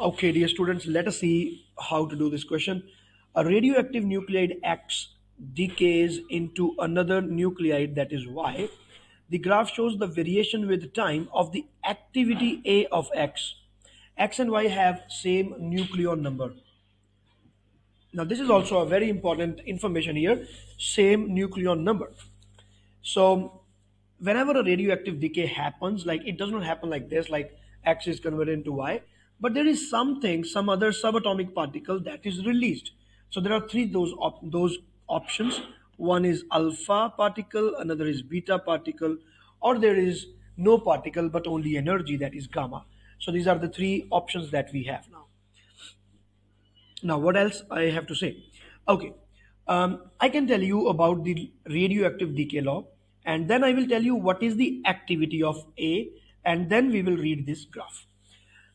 Okay, dear students, let us see how to do this question. A radioactive nuclide X decays into another nuclide, that is Y. The graph shows the variation with time of the activity A of X. X and Y have same nucleon number. Now this is also a very important information here, same nucleon number. So whenever a radioactive decay happens, like it does not happen like this, like X is converted into Y, but there is something, some other subatomic particle that is released. So there are three those options. One is alpha particle, another is beta particle, or there is no particle but only energy, that is gamma. So these are the three options that we have now. Now what else I have to say? Okay, I can tell you about the radioactive decay law, and then I will tell you what is the activity of A, and then we will read this graph.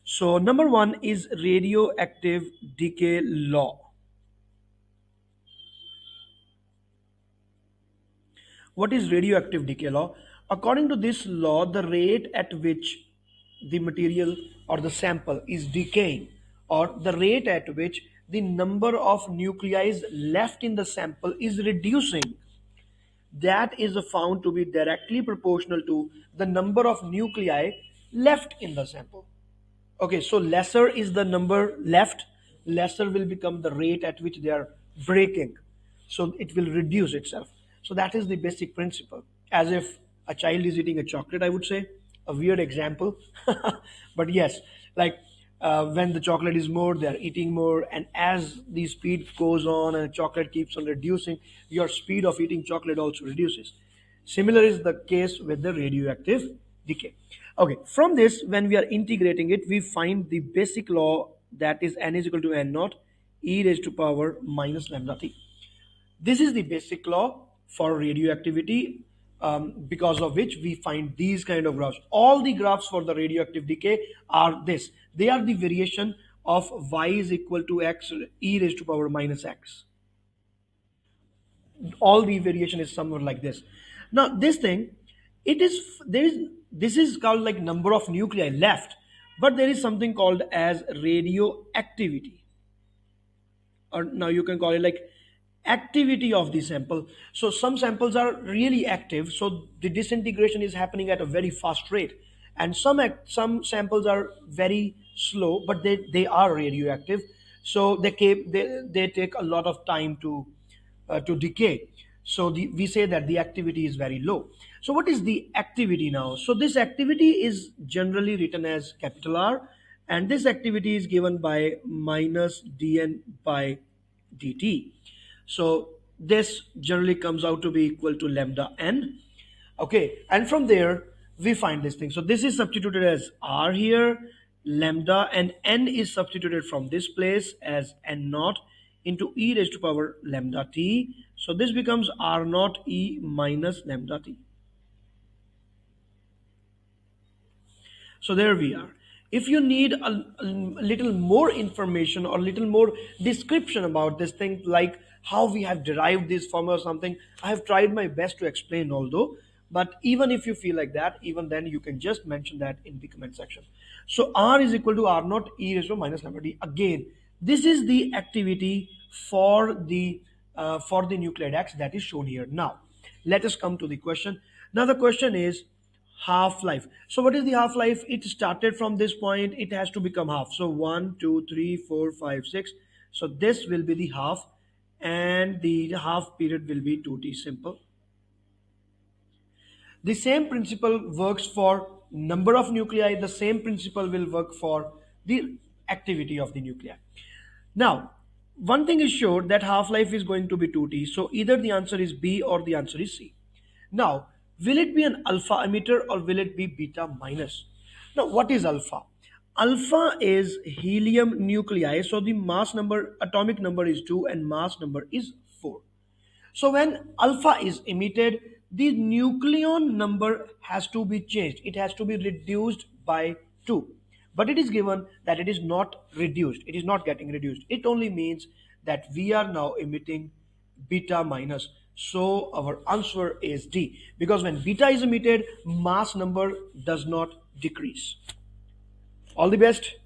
So number one is radioactive decay law. What is radioactive decay law? According to this law, the rate at which the material or the sample is decaying, or the rate at which the number of nuclei left in the sample is reducing, that is found to be directly proportional to the number of nuclei left in the sample. Okay, so lesser is the number left, lesser will become the rate at which they are breaking. So it will reduce itself. So that is the basic principle. As if a child is eating a chocolate, I would say. A weird example, but yes, like when the chocolate is more, they are eating more, and as the speed goes on and chocolate keeps on reducing, your speed of eating chocolate also reduces. Similar is the case with the radioactive decay. Okay, from this, when we are integrating it, we find the basic law, that is n = n0 e⁻⁻⁻⁻. This is the basic law for radioactivity, because of which we find these kind of graphs. All the graphs for the radioactive decay are this. They are the variation of y = x e⁻⁻x. All the variation is somewhere like this. Now this thing, this is called like number of nuclei left, but there is something called as radioactivity, or now you can call it like activity of the sample. So some samples are really active, so the disintegration is happening at a very fast rate, and some samples are very slow, but they are radioactive, so they take a lot of time to decay. So we say that the activity is very low. So what is the activity now? So this activity is generally written as capital R, and this activity is given by -dN/dt. So this generally comes out to be equal to λN. Okay, and from there we find this thing. So this is substituted as R here, lambda, and N is substituted from this place as N0 into e⁻λt. So this becomes R0 e - λt. So there we are. If you need a little more information or little more description about this thing, like how we have derived this formula or something, I have tried my best to explain, although, but even if you feel like that, even then you can just mention that in the comment section. So R is equal to R0 e⁻⁻⁻D. Again, this is the activity for the nuclide X that is shown here. Now, let us come to the question. Now the question is half-life. So what is the half-life? It started from this point, it has to become half. So 1, 2, 3, 4, 5, 6. So this will be the half, and the half period will be 2T simple. The same principle works for number of nuclei, the same principle will work for the activity of the nuclei. Now, one thing is sure, that half-life is going to be 2T. So either the answer is B or the answer is C. Now, will it be an alpha emitter or will it be beta minus? Now, what is alpha? Alpha is helium nuclei, so the mass number, atomic number is 2 and mass number is 4. So when alpha is emitted, the nucleon number has to be changed. It has to be reduced by 2. But it is given that it is not reduced. It is not getting reduced. It only means that we are now emitting beta minus. So our answer is D, because when beta is emitted, mass number does not decrease. All the best.